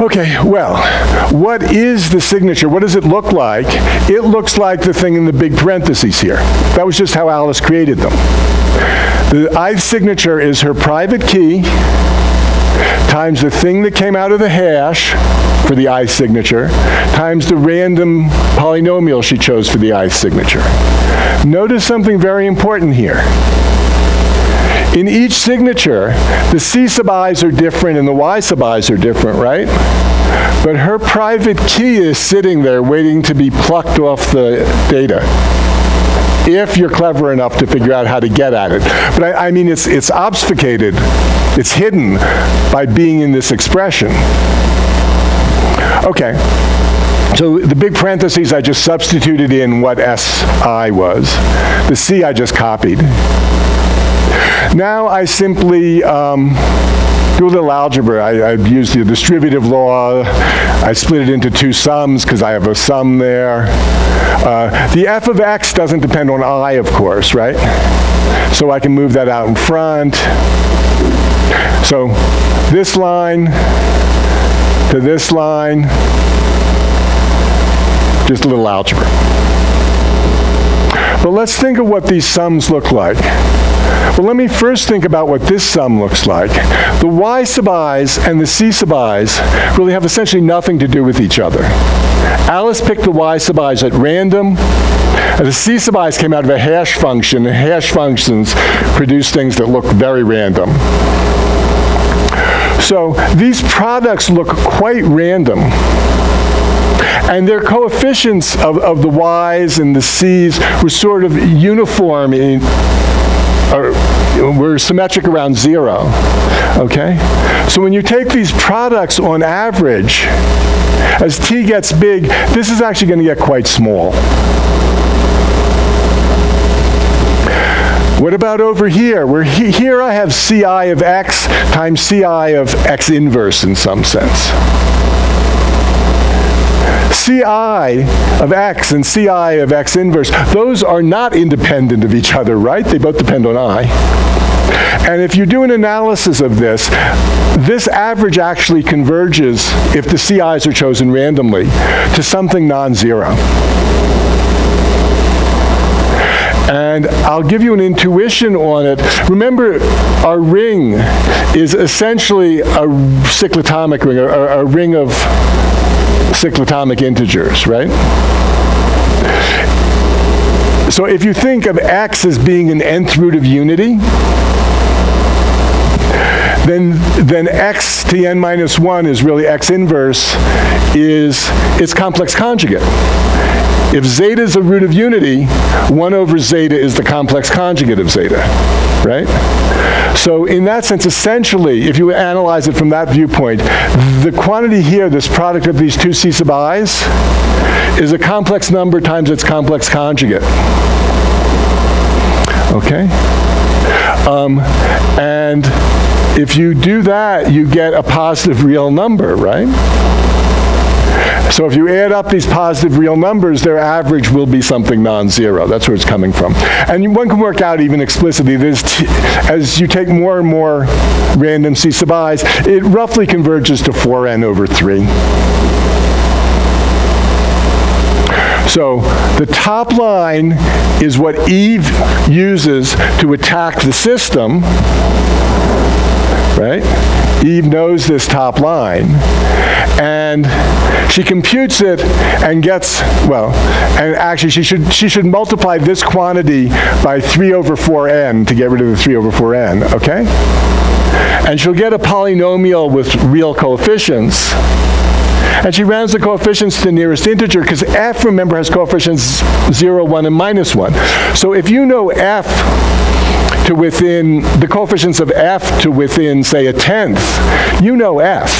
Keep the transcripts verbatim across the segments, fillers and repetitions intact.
Okay, well, what is the signature? What does it look like? It looks like the thing in the big parentheses here. That was just how Alice created them. The ith signature is her private key times the thing that came out of the hash for the ith signature times the random polynomial she chose for the ith signature. Notice something very important here. In each signature, the C sub i's are different and the Y sub i's are different, right? But her private key is sitting there waiting to be plucked off the data, if you're clever enough to figure out how to get at it. But I, I mean, it's, it's obfuscated, it's hidden by being in this expression. Okay, so the big parentheses, I just substituted in what S I was. The C I just copied. Now I simply um, do a little algebra. I, I use the distributive law. I split it into two sums because I have a sum there. Uh, the f of x doesn't depend on I, of course, right? So I can move that out in front. So this line to this line, just a little algebra. But let's think of what these sums look like. Well, let me first think about what this sum looks like. The Y sub i's and the C sub i's really have essentially nothing to do with each other. Alice picked the Y sub i's at random, and the C sub i's came out of a hash function, and hash functions produce things that look very random. So these products look quite random. And their coefficients of, of the Y's and the C's were sort of uniform in, Or we're symmetric around zero, okay? So when you take these products on average, as t gets big, this is actually going to get quite small. What about over here? Where he, here I have ci of x times ci of x inverse in some sense. Ci of x and Ci of x inverse, those are not independent of each other, right? They both depend on I. And if you do an analysis of this, this average actually converges, if the Ci's are chosen randomly, to something non-zero. And I'll give you an intuition on it. Remember, our ring is essentially a cyclotomic ring, or a ring of cyclotomic integers, right? So if you think of x as being an nth root of unity, then, then x to the n minus one is really x inverse, is its complex conjugate. If zeta is a root of unity, one over zeta is the complex conjugate of zeta, right? So in that sense, essentially, if you analyze it from that viewpoint, the quantity here, this product of these two C sub i's, is a complex number times its complex conjugate. Okay? Um, and if you do that, you get a positive real number, right? So if you add up these positive real numbers, their average will be something non-zero. That's where it's coming from. And one can work out even explicitly, this t as you take more and more random C sub i's, it roughly converges to four n over three. So the top line is what Eve uses to attack the system, right? Eve knows this top line. And she computes it and gets, well, and actually she should, she should multiply this quantity by three over four n to get rid of the three over four n, okay? And she'll get a polynomial with real coefficients. And she rounds the coefficients to the nearest integer because f, remember, has coefficients zero, one, and minus one. So if you know f to within, the coefficients of f to within, say, a tenth, you know f.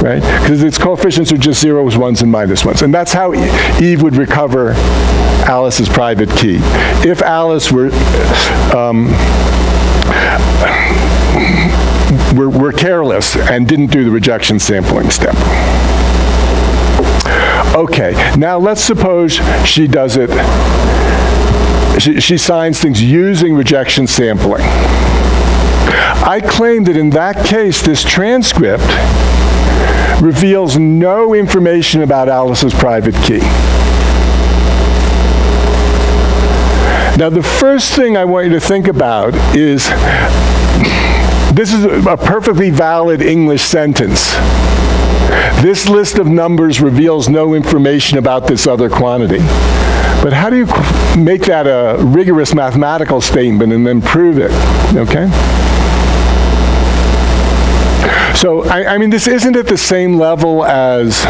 Right? Because its coefficients are just zeros, ones, and minus ones. And that's how Eve would recover Alice's private key. If Alice were, um, were, were careless and didn't do the rejection sampling step. Okay, now let's suppose she does it, she, she signs things using rejection sampling. I claim that in that case, this transcript reveals no information about Alice's private key. Now, the first thing I want you to think about is, this is a perfectly valid English sentence. This list of numbers reveals no information about this other quantity. But how do you make that a rigorous mathematical statement and then prove it? Okay? So, I, I mean, this isn't at the same level as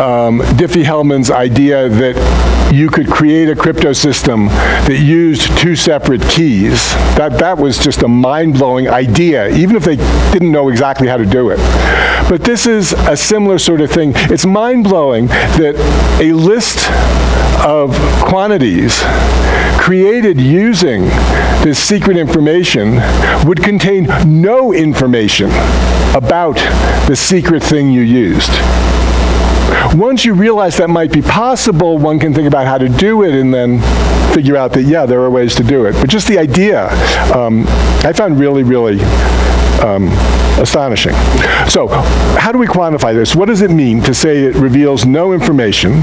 um, Diffie-Hellman's idea that you could create a crypto system that used two separate keys. That, that was just a mind-blowing idea, even if they didn't know exactly how to do it. But this is a similar sort of thing. It's mind-blowing that a list of quantities created using this secret information would contain no information about the secret thing you used. Once you realize that might be possible, one can think about how to do it and then figure out that, yeah, there are ways to do it. But just the idea, um, I found really, really um, astonishing. So, how do we quantify this? What does it mean to say it reveals no information?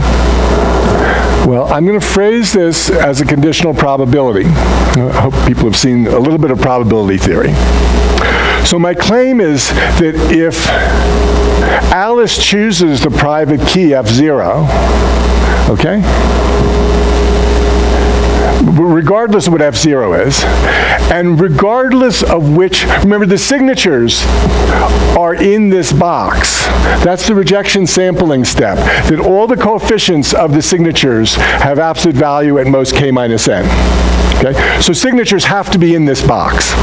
Well, I'm going to phrase this as a conditional probability. I hope people have seen a little bit of probability theory. So my claim is that if Alice chooses the private key F zero, okay, regardless of what F zero is, and regardless of which, remember the signatures are in this box. That's the rejection sampling step, that all the coefficients of the signatures have absolute value at most k minus n. Okay? So signatures have to be in this box.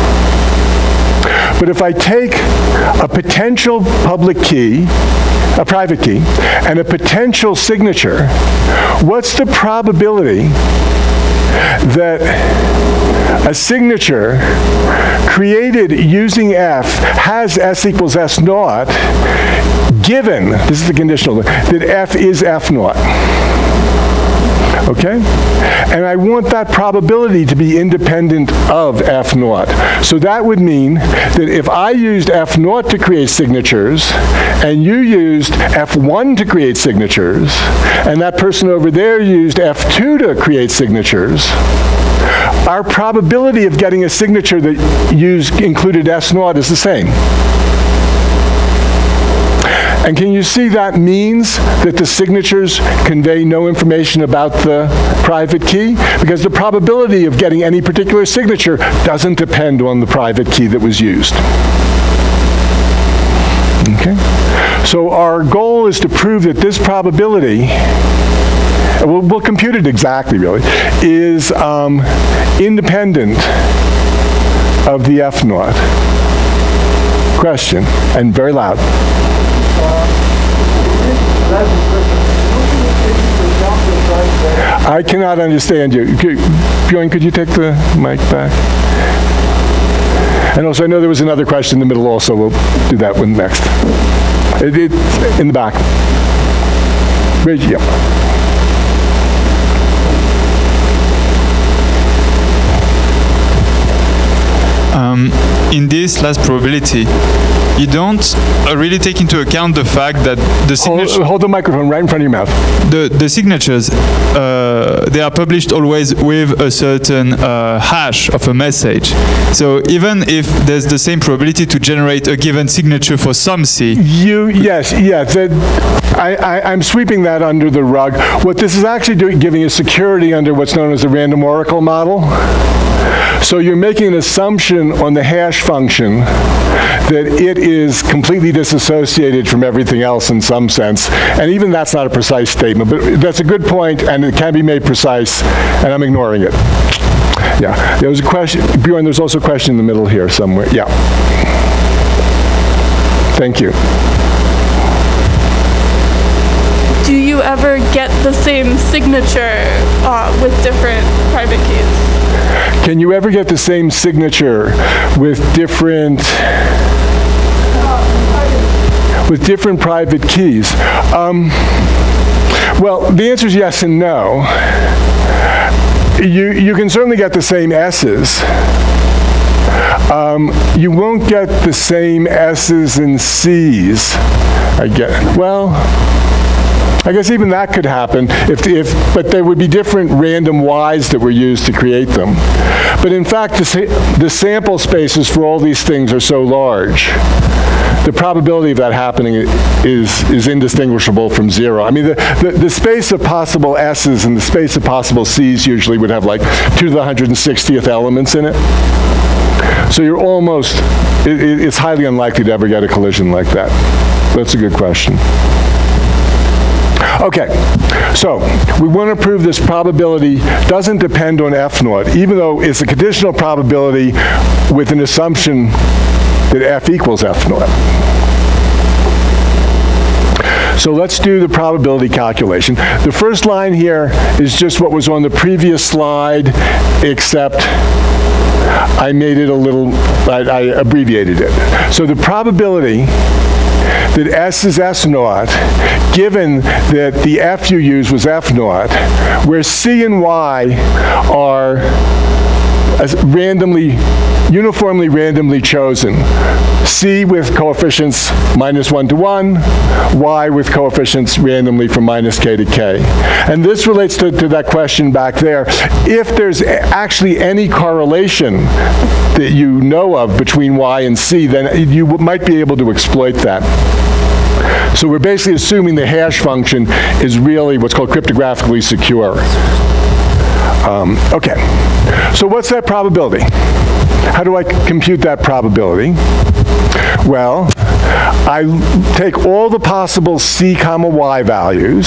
But if I take a potential public key, a private key, and a potential signature, what's the probability that a signature created using F has S equals S naught, given, this is the conditional, that F is F naught? Okay? And I want that probability to be independent of F naught. So that would mean that if I used F naught to create signatures, and you used F one to create signatures, and that person over there used F two to create signatures, our probability of getting a signature that used, included S naught is the same. And can you see that means that the signatures convey no information about the private key? Because the probability of getting any particular signature doesn't depend on the private key that was used. Okay? So our goal is to prove that this probability, we'll, we'll compute it exactly really, is um, independent of the F naught. Question, and very loud. I cannot understand you. Bjorn, could you take the mic back? And also, I know there was another question in the middle also. We'll do that one next. It, it, in the back. Where'd you go? Um, in this last probability, you don't uh, really take into account the fact that the signatures... Hold, hold the microphone right in front of your mouth. The, the signatures, uh, they are published always with a certain uh, hash of a message. So even if there's the same probability to generate a given signature for some C... You, yes, yes. It, I, I, I'm sweeping that under the rug. What this is actually doing, giving is security under what's known as the random oracle model. So you're making an assumption on the hash function that it is completely disassociated from everything else in some sense. And even that's not a precise statement, but that's a good point, and it can be made precise, and I'm ignoring it. Yeah, there was a question, Bjorn, there's also a question in the middle here somewhere. Yeah. Thank you. Do you ever get the same signature uh, with different private keys? Can you ever get the same signature with different with different private keys? Um, well, the answer is yes and no. You you can certainly get the same S's. Um, you won't get the same S's and C's. I guess, well, I guess even that could happen, if, if, but there would be different random Y's that were used to create them. But in fact, the, sa the sample spaces for all these things are so large, the probability of that happening is, is indistinguishable from zero. I mean, the, the, the space of possible S's and the space of possible C's usually would have like two to the one hundred sixtieth elements in it. So you're almost, it, it, it's highly unlikely to ever get a collision like that. That's a good question. Okay, so we want to prove this probability doesn't depend on F naught, even though it's a conditional probability with an assumption that F equals F naught. So let's do the probability calculation. The first line here is just what was on the previous slide, except I made it a little, I, I abbreviated it. So the probability that S is S naught, given that the F you use was F naught, where C and Y are randomly, uniformly randomly chosen. C with coefficients minus one to one, Y with coefficients randomly from minus K to K. And this relates to, to that question back there. If there's actually any correlation that you know of between Y and C, then you might be able to exploit that. So we're basically assuming the hash function is really what's called cryptographically secure. Um, okay, so what's that probability? How do I compute that probability? Well, I take all the possible C comma Y values,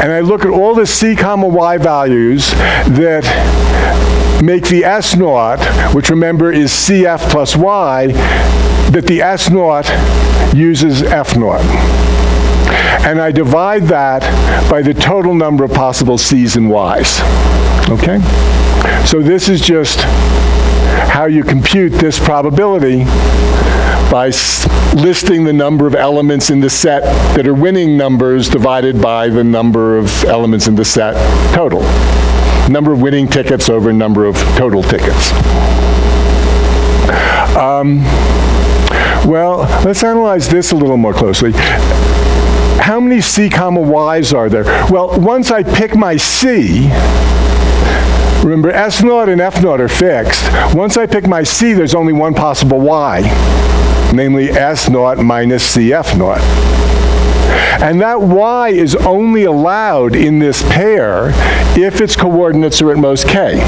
and I look at all the C comma Y values that make the S naught, which remember is C F plus Y, that the S naught uses F naught. And I divide that by the total number of possible C's and Y's. Okay? So this is just how you compute this probability by listing the number of elements in the set that are winning numbers divided by the number of elements in the set total. Number of winning tickets over number of total tickets. Um, Well, let's analyze this a little more closely. How many C comma Y's are there? Well, once I pick my C, remember S naught and F naught are fixed. Once I pick my C, there's only one possible Y, namely S naught minus C F naught. And that Y is only allowed in this pair if its coordinates are at most K.